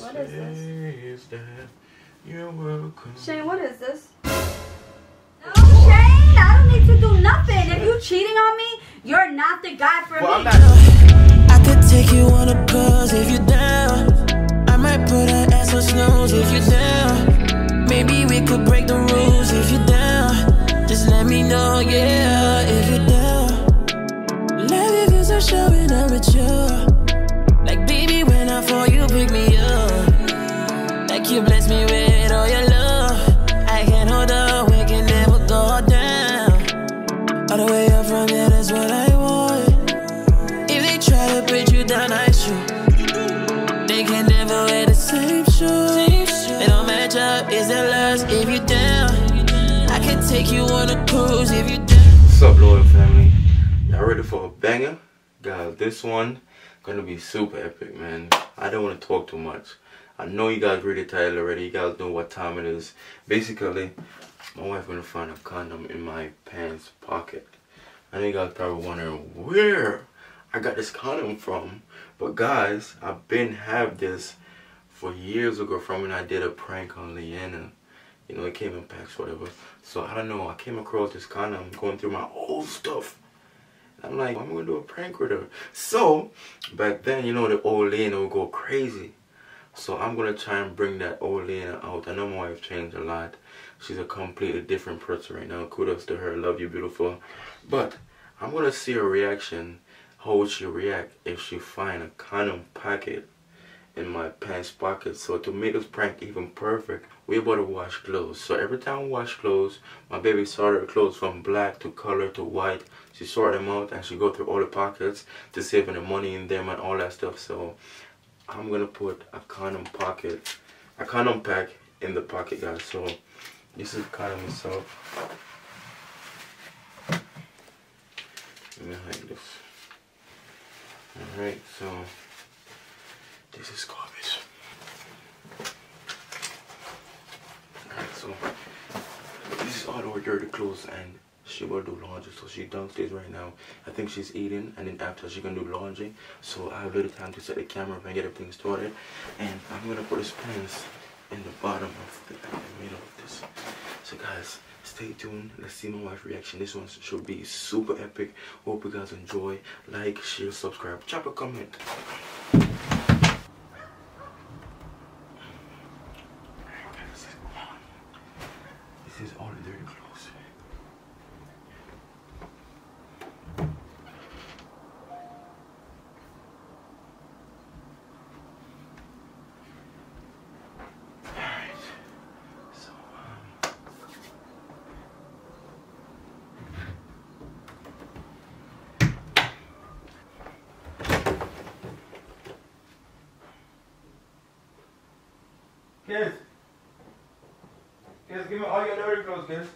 What is this? You're welcome. Shane, what is this? No, Shane, I don't need to do nothing. If you cheating on me, you're not the guy for me. I could take you on a buzz if you're down. I might put an ass on snooze if you're down. Maybe we could break the rules if you're down. Just let me know, yeah, if you're down. Life reviews are showing up with you. Like, baby, when I fall, you pick me up. Like you bless me with all your love. I can't hold up, we can never go down. All the way up from here, that's what I want. If they try to put you down, I shoot. They can never wear the same shoes. They don't match up, it's their lust if you down. I can take you on a cruise if you down. What's up, loyal family? Y'all ready for a banger? Guys, this one gonna be super epic, man. I don't want to talk too much. I know you guys read the title already. You guys know what time it is. Basically, my wife gonna find a condom in my pants pocket. I know you guys probably wondering where I got this condom from. But guys, I've been have this for years ago from when I did a prank on Liana. You know, it came in packs, whatever. So I don't know. I came across this condom going through my old stuff. I'm like, I'm gonna do a prank with her. So back then, you know, the old Liana would go crazy. So I'm going to try and bring that old Liana out. I know my wife changed a lot. She's a completely different person right now. Kudos to her. Love you, beautiful. But I'm going to see her reaction. How would she react if she find a condom packet in my pants pocket? So to make this prank even perfect, we're about to wash clothes. So every time we wash clothes, my baby sorted her clothes from black to color to white. She sorted them out and she go through all the pockets to save any money in them and all that stuff. So I'm gonna put a condom pack in the pocket, guys. So this is the condom itself. Let me hide this. Alright, so this is garbage. Alright, so this is all our dirty clothes and she will do laundry. So she downstairs right now. I think she's eating and then after she can do laundry. So I have a little time to set the camera up and get everything started. And I'm gonna put his pants in the bottom of the middle of this. So guys, stay tuned. Let's see my wife's reaction. This one should be super epic. Hope you guys enjoy. Like, share, subscribe, drop a comment. This is all the dirty clothes. Kids, give me all your dirty clothes, kids.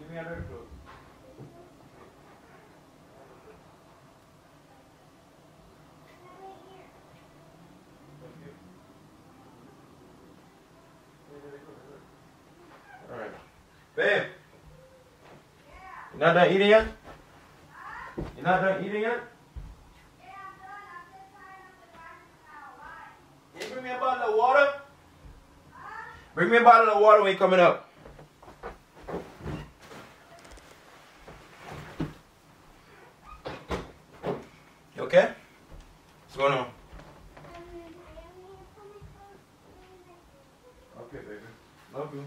Give me your dirty clothes. All right, babe. You're not done eating yet? You're not done eating yet? Bring me a bottle of water. Bring me a bottle of water when you're coming up. You okay? What's going on? Okay, baby. Love you.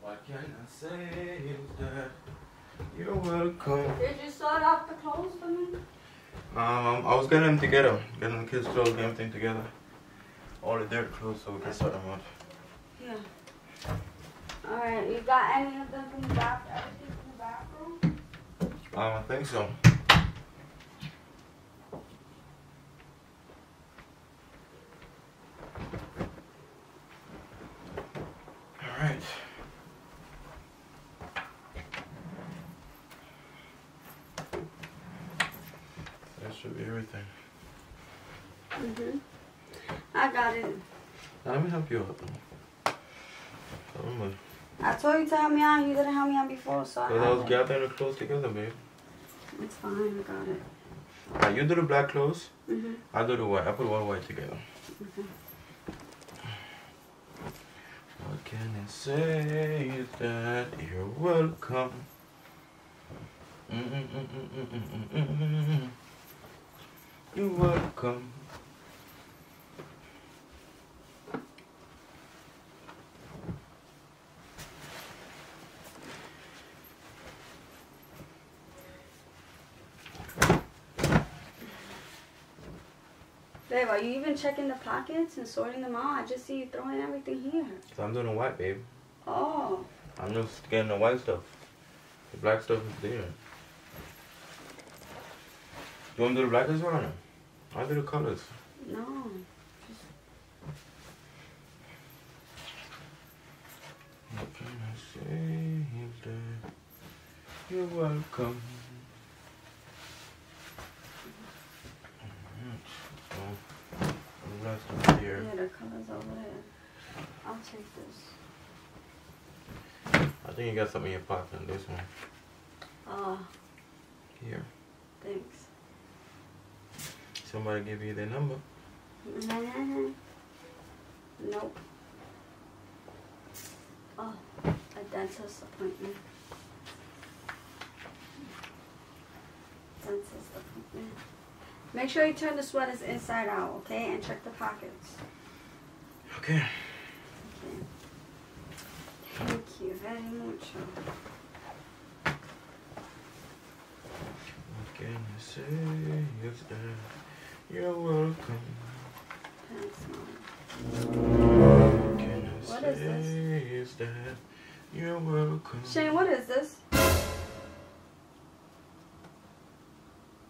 What can I say is that you're welcome. Did you sort out the clothes for me? I was getting them together. Getting the kids' clothes, getting everything together. All the dirty clothes so we can sort them out. Yeah. Alright, you got any of them from the bathroom? Everything from the bathroom? I think so. Alright. Should be everything. I got it. Now, let me help you out. Come on. I told you to help me out and you didn't help me out before, so I was gathering the clothes together, babe. It's fine, I got it. Right, you do the black clothes, I do the white. I put one white together. What can I say that you're welcome? You're welcome. Babe, are you even checking the pockets and sorting them out? I just see you throwing everything here. So I'm doing the white, babe. Oh. I'm just getting the white stuff. The black stuff is there. You want to do the black as well or no? I'll do the colors. No. What can I say that you're welcome? Here. Yeah, the colors over there. I'll take this. I think you got something in your pocket on this one. Here. Thanks. Somebody give you their number? Nope. Oh, a dentist appointment. Dentist appointment. Make sure you turn the sweaters inside out, okay? And check the pockets. Okay. Thank you very much. What can I say is that you're welcome. Thanks, Mom. What can I say is that you're welcome. Shane, what is this?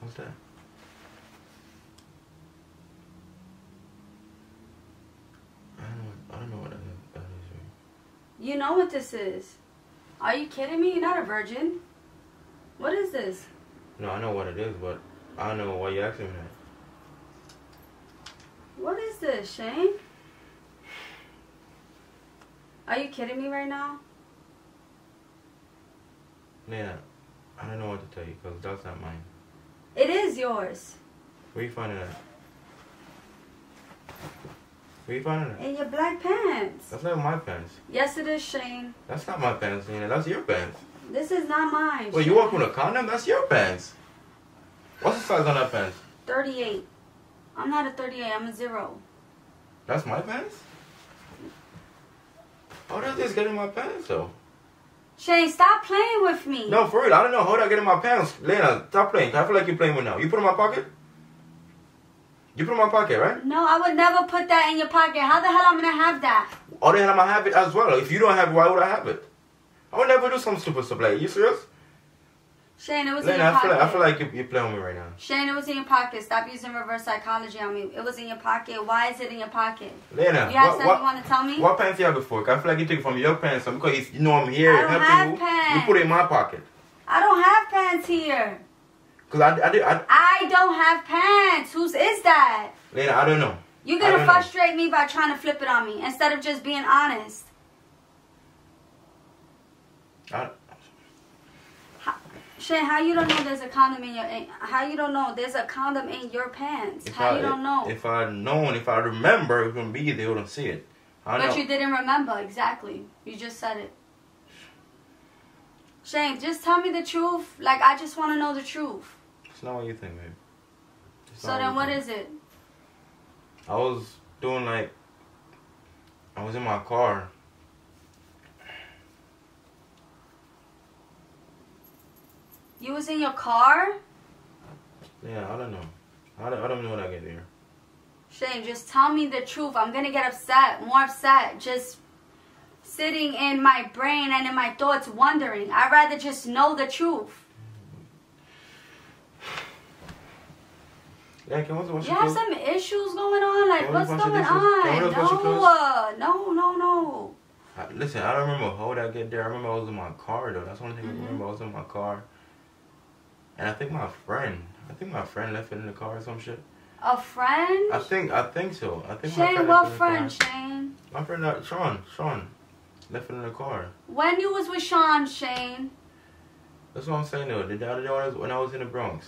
What's that? You know what this is. Are you kidding me? You're not a virgin. What is this? No, I know what it is, but I don't know why you're asking me that. What is this, Shane? Are you kidding me right now? Yeah, I don't know what to tell you because that's not mine. It is yours. Where you finding that? Where you finding it? In your black pants. That's not my pants. Yes, it is, Shane. That's not my pants, Nina. That's your pants. This is not mine. Well, you walk with a condom? That's your pants. What's the size on that pants? 38. I'm not a 38. I'm a 0. That's my pants? How did this get in my pants, though? Shane, stop playing with me. No, for real. I don't know. How did I get in my pants? Lena, stop playing. I feel like you're playing with now. You put it in my pocket? You put it in my pocket, right? No, I would never put that in your pocket. How the hell am I going to have that? How the hell am I going to have it as well? If you don't have it, why would I have it? I would never do some stupid stuff like that. You serious? Shane, it was in your pocket. I feel like you're playing with me right now. Shane, it was in your pocket. Stop using reverse psychology on me. It was in your pocket. Why is it in your pocket? Lena, you have something you want to tell me? What pants you have before? I feel like you took it from your pants because you know I'm here. I don't have pants. You put it in my pocket. I don't have pants here. Cause I don't have pants. Whose is that? Lena, I don't know. You're going to frustrate me by trying to flip it on me instead of just being honest. Shane, how you don't know there's a condom in your... How you don't know there's a condom in your pants? How you don't know? If I known, if I remember, it was going to be, they wouldn't see it. But you didn't remember, exactly. You just said it. Shane, just tell me the truth. Like, I just want to know the truth. It's not what you think, babe. So then what is it? I was doing like... I was in my car. You was in your car? Yeah, I don't know. I don't know when I get there. Shane, just tell me the truth. I'm going to get upset. More upset. Just... sitting in my brain and in my thoughts wondering. I'd rather just know the truth. Like, you have some issues going on? Like, what's going on? No. Listen, I don't remember how I get there. I remember I was in my car, though. That's one thing I remember. I was in my car. And I think my friend left it in the car or some shit. A friend? I think so. Shane, what friend, Shane? My friend, Sean. Left it in the car. When you was with Shane. That's what I'm saying though. The other day when I was in the Bronx,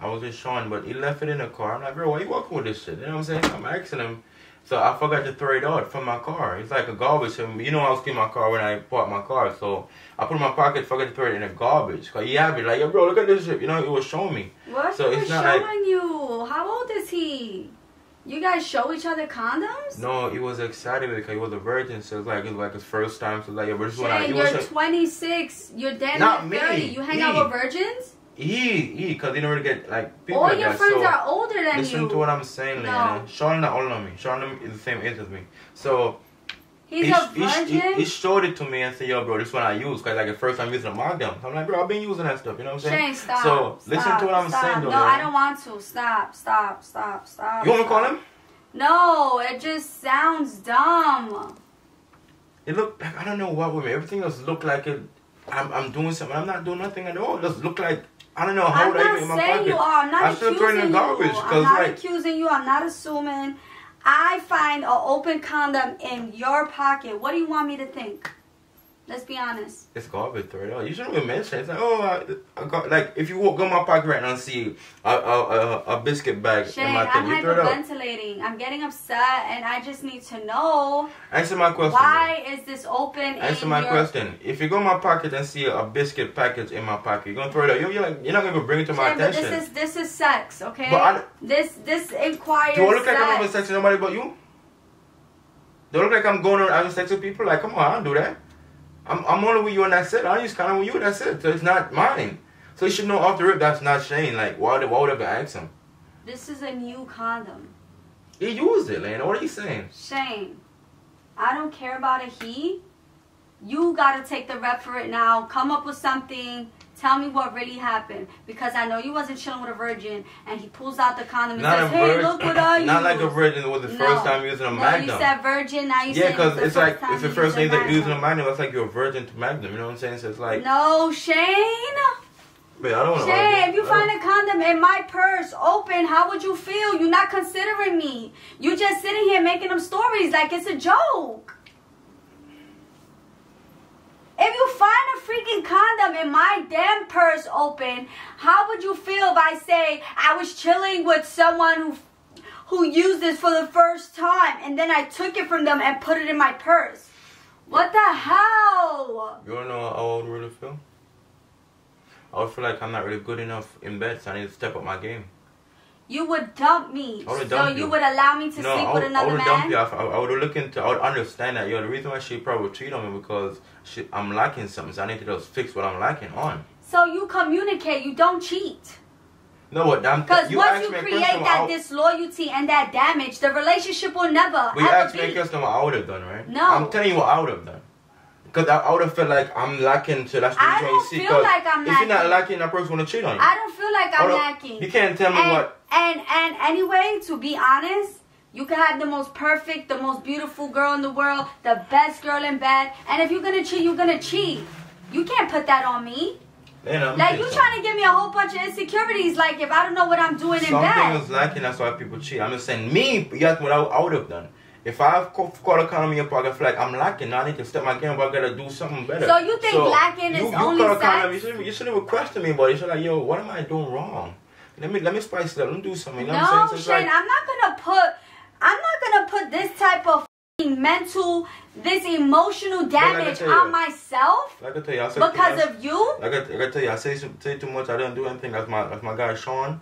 I was with Shane, but he left it in the car. I'm like, girl, why you walking with this shit? You know what I'm saying? I'm asking him. So I forgot to throw it out from my car. It's like a garbage. You know I was cleaning my car when I parked my car. So I put it in my pocket, forgot to throw it in the garbage. Cause he had me like, yo, bro, look at this shit. You know, it was showing me. What? So it's not showing like, you. How old is he? You guys show each other condoms? No, he was excited because he was a virgin, so it was like his first time. So like, yeah, but Shane, you're 26. You're dead at 30. You hang out with virgins? Because they don't really get like people. All like your friends are older than you. Listen to what I'm saying, Liana. Shane not older than me. Shane is the same age as me. So he showed it to me and said, yo, bro, this is what I use. Because like at first I'm using a Magnum. So I'm like, bro, I've been using that stuff. You know what I'm saying? Shane, stop. So listen to what I'm saying, though. No, I don't want to. Stop. You want to call him? No, it just sounds dumb. It looked like, I don't know what with me. Everything else looked like it. I'm doing something. I'm not doing nothing at all. It just looked like. I don't know how that is in my pocket. I'm not saying you are. I'm not accusing you. I'm still throwing the garbage. I'm not accusing you. I'm not assuming. I find an open condom in your pocket. What do you want me to think? Let's be honest. It's garbage, throw it out. You shouldn't even mention it. It's like, oh, I got, like if you walk in my pocket right now and see a biscuit bag Shane, in my thing, you throw it out. I'm hyperventilating. I'm getting upset, and I just need to know. Answer my question. Why is this open? Answer my question. If you go in my pocket and see a biscuit package in my pocket, you're gonna throw it out. You're not gonna even bring it to my attention. But this is sex, okay? But this inquires. Do I look like I'm having sex with nobody but you? Do I look like I'm going around having sex with people? Like, come on, I don't do that. I'm only with you and that's it. I use condom with you and that's it. So it's not mine. So you should know off the rip that's not Shane. Like, why would I ask him? This is a new condom. He used it, Liana. What are you saying? Shane, I don't care about a he. You got to take the rep for it now. Come up with something. Tell me what really happened. Because I know you wasn't chilling with a virgin. And he pulls out the condom and says, hey, look what I used. Not like a virgin. It was the first time using a Magnum. No, you said virgin. Now you said yeah, because it's like, it's the first thing that you're using a Magnum. It's like you're a virgin to Magnum. You know what I'm saying? So it's like. No, Shane. Wait, I don't want to argue. Shane, if you find a condom in my purse open, how would you feel? You're not considering me. You just sitting here making them stories like it's a joke. If you find a freaking condom in my damn purse open, how would you feel if I say I was chilling with someone who used this for the first time and then I took it from them and put it in my purse? What the hell? You don't know how I would really feel? I would feel like I'm not really good enough in bed, so I need to step up my game. You would dump me, so you would allow me to sleep with another man? No, I would dump you. I would look into, I would understand that. Yo, the reason why she probably cheated on me because I'm lacking something, so I need to just fix what I'm lacking on. So you communicate, you don't cheat. No, what I'm... Because once you create that disloyalty and that damage, the relationship will never, ever be. You asked me a question what I would have done, right? No. I'm telling you what I would have done. Because I would have felt like I'm lacking, so that's what you're trying to see. I don't feel like I'm lacking. If you're not lacking, that person want to cheat on you. I don't feel like I'm lacking. You can't tell me what... And anyway, to be honest, you can have the most perfect, the most beautiful girl in the world, the best girl in bed. And if you're going to cheat, you're going to cheat. You can't put that on me. Liana, like, you trying to give me a whole bunch of insecurities, like, if I don't know what I'm doing in bed. Something was lacking, that's why people cheat. I'm just saying, me, that's what I would have done. If I've caught a condom in your pocket, I feel like I'm lacking. Now I need to step my game, but I gotta do something better. So you think lacking is only sex? You shouldn't even question me, buddy. You're like, yo, what am I doing wrong? Let me spice it up. Let me do something. You know what I'm saying? So Shane, like, I'm not gonna put this type of mental, this emotional damage on myself because of you. Like I gotta tell you, I say too much. I don't do anything. That's my guy, Shane.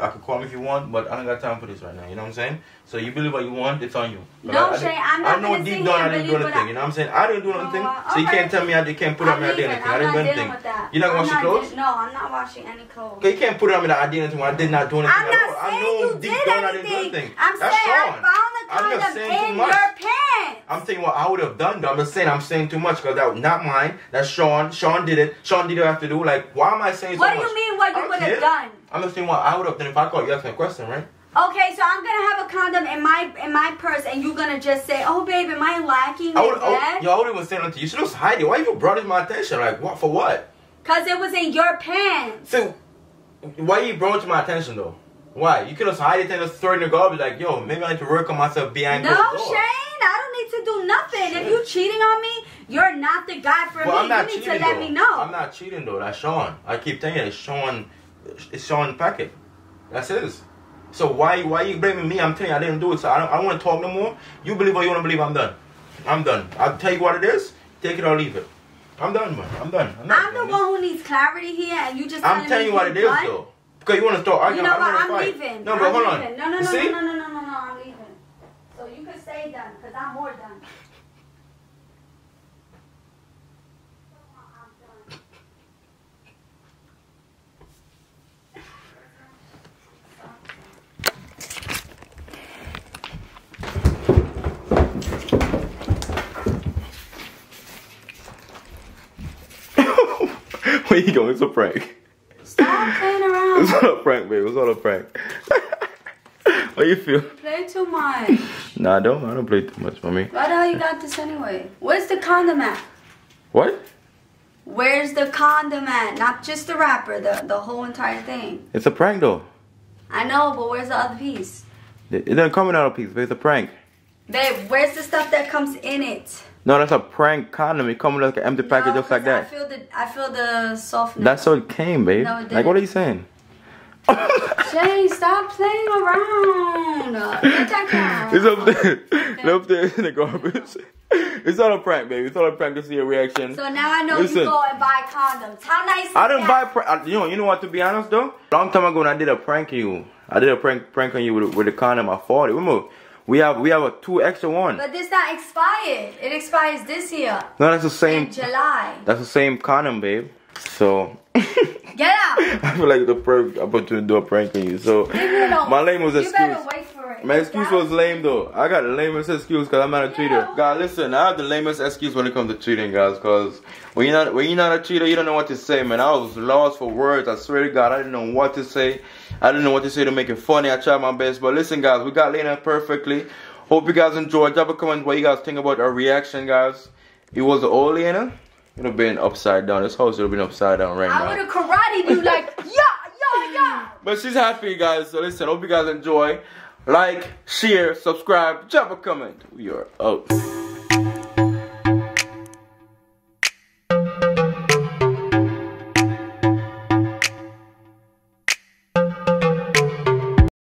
I could call him if you want, but I don't got time for this right now. You know what I'm saying? So you believe what you want, it's on you. But no, Shane, I'm not going to sit here and believe. I know deep down I didn't do anything. You know what I'm saying? I didn't do anything, so you can't tell me you can't put on me I did anything. I didn't do anything. You're not going to wash your clothes? No, I'm not washing any clothes. Okay, you can't put on me that I did anything when I did not do anything. I'm not saying you did anything. I'm saying I found the condom in your pants. I'm saying what I would have done, though. I'm just saying I'm saying too much because that was not mine. That's Shane. Shane did it. Shane did what I have to do. Like, why am I saying so much? What do you mean what you would have done? I'm just saying what I would have done if I called you asking a question, right? Okay, so I'm gonna have a condom in my purse, and you're gonna just say, "Oh, babe, am I lacking?" I wouldn't even say nothing to you. You should just hide it. Why you brought it to my attention? Like, what for? What? Cause it was in your pants. So, why you brought it to my attention though? Why? You could just hide it and just throw it in the garbage. Like, yo, maybe I need to work on myself behind closed doors. No, Shane, I don't need. need to do nothing. If you cheating on me, you're not the guy for me. You need to let me know. I'm not cheating though. That's Sean. I keep telling you, it's Sean Packett. That's his. So why you blaming me? I'm telling you, I didn't do it. So I don't want to talk no more. You believe or you don't believe? I'm done. I'm done. I'll tell you what it is. Take it or leave it. I'm done, man. I'm done. I'm the one who needs clarity here, and you just. I'm telling you what it is, though. Because you want to start arguing. You know what? I'm leaving. No, but hold on. No, I'm leaving. So you can stay done, because I'm more done. Where you going? It's a prank. Stop playing around. It's not a prank, babe. It's not a prank. How you feel? You play too much. Nah, I don't play too much, mommy. Why the hell you got this anyway? Where's the condom at? What? Where's the condom at? Not just the wrapper, the whole entire thing. It's a prank, though. I know, but where's the other piece? It doesn't come in another piece, but it's a prank. Babe, where's the stuff that comes in it? No, that's a prank condom. It comes like an empty package just like that. I feel the softness. That's how it came, babe. No, it didn't. Like, what are you saying? Shane, stop playing around. Get that car. It's up there. It's up there in the garbage. It's not a prank, babe. It's not a prank to see a reaction. So now I know. Listen, you go and buy condoms. How nice is that? I didn't buy prank. You know what, to be honest, though? Long time ago when I did a prank on you. I did a prank on you with a condom. I fought it. Remember? We have a 2 extra 1. But this not expired. It expires this year. No, that's the same. In July. That's the same condom, babe. So. Get out. I feel like the perfect opportunity to do a prank on you. So my lame was excuse. You better wait for it. My excuse was lame though. I got the lamest excuse because I'm not a cheater. Guys, listen. I have the lamest excuse when it comes to cheating, guys. Because when you're not a cheater, you don't know what to say, man. I was lost for words. I swear to God, I didn't know what to say. I didn't know what to say to make it funny. I tried my best. But listen, guys, we got Liana perfectly. Hope you guys enjoyed. Drop a comment what you guys think about our reaction, guys. It was the old Liana. It would have been upside down. This house would have been upside down right now. I would have karate you like, yeah. But she's happy, guys. So listen, hope you guys enjoy. Like, share, subscribe, drop a comment. We are out.